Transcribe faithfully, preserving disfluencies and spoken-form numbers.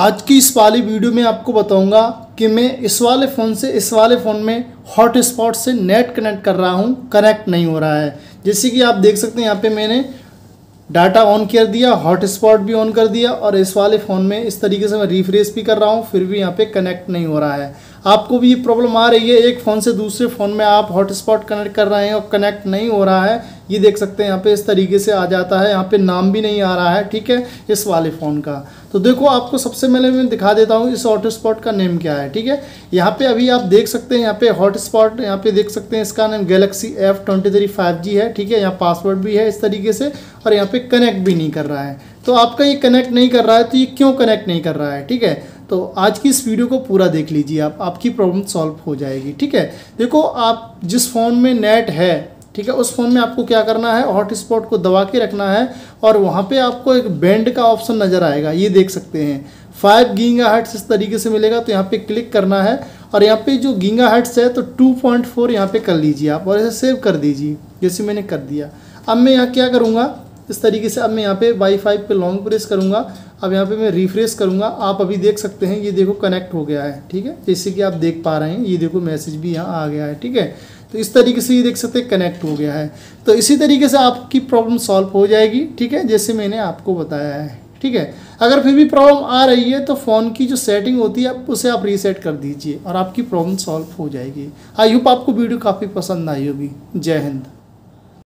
आज की इस वाली वीडियो में आपको बताऊंगा कि मैं इस वाले फ़ोन से इस वाले फ़ोन में हॉटस्पॉट से नेट कनेक्ट कर रहा हूं, कनेक्ट नहीं हो रहा है। जैसे कि आप देख सकते हैं यहाँ पे मैंने डाटा ऑन कर दिया, हॉटस्पॉट भी ऑन कर दिया और इस वाले फ़ोन में इस तरीके से मैं रिफ्रेश भी कर रहा हूँ, फिर भी यहाँ पर कनेक्ट नहीं हो रहा है। आपको भी ये प्रॉब्लम आ रही है, एक फ़ोन से दूसरे फ़ोन में आप हॉटस्पॉट कनेक्ट कर रहे हैं और कनेक्ट नहीं हो रहा है। ये देख सकते हैं यहाँ पे इस तरीके से आ जाता है, यहाँ पे नाम भी नहीं आ रहा है, ठीक है, इस वाले फ़ोन का। तो देखो आपको सबसे पहले मैं दिखा देता हूँ इस हॉटस्पॉट का नेम क्या है, ठीक है। यहाँ पे अभी आप देख सकते हैं, यहाँ पे हॉटस्पॉट यहाँ पे देख सकते हैं, इसका नाम Galaxy F twenty three five G है, ठीक है। यहाँ पासवर्ड भी है इस तरीके से और यहाँ पे कनेक्ट भी नहीं कर रहा है। तो आपका ये कनेक्ट नहीं कर रहा है, तो ये क्यों कनेक्ट नहीं कर रहा है, ठीक है। तो आज की इस वीडियो को पूरा देख लीजिए आप, आपकी प्रॉब्लम सॉल्व हो जाएगी, ठीक है। देखो आप जिस फ़ोन में नेट है, ठीक है, उस फ़ोन में आपको क्या करना है, हॉटस्पॉट को दबा के रखना है और वहाँ पे आपको एक बैंड का ऑप्शन नज़र आएगा, ये देख सकते हैं फाइव गीगाहर्ट्ज़ इस तरीके से मिलेगा। तो यहाँ पे क्लिक करना है और यहाँ पे जो गीगाहर्ट्ज़ है तो टू पॉइंट फोर यहाँ पर कर लीजिए आप और इसे सेव कर दीजिए, जैसे मैंने कर दिया। अब मैं यहाँ क्या करूँगा इस तरीके से, अब मैं यहाँ पे वाईफाई पे लॉन्ग प्रेस करूँगा, अब यहाँ पे मैं रिफ्रेश करूँगा। आप अभी देख सकते हैं, ये देखो कनेक्ट हो गया है, ठीक है, जैसे कि आप देख पा रहे हैं, ये देखो मैसेज भी यहाँ आ गया है, ठीक है। तो इस तरीके से ये देख सकते हैं कनेक्ट हो गया है। तो इसी तरीके से आपकी प्रॉब्लम सॉल्व हो जाएगी, ठीक है, जैसे मैंने आपको बताया है, ठीक है। अगर फिर भी प्रॉब्लम आ रही है तो फ़ोन की जो सेटिंग होती है उसे आप रीसेट कर दीजिए और आपकी प्रॉब्लम सॉल्व हो जाएगी। आई होप आपको वीडियो काफ़ी पसंद आई होगी। जय हिंद।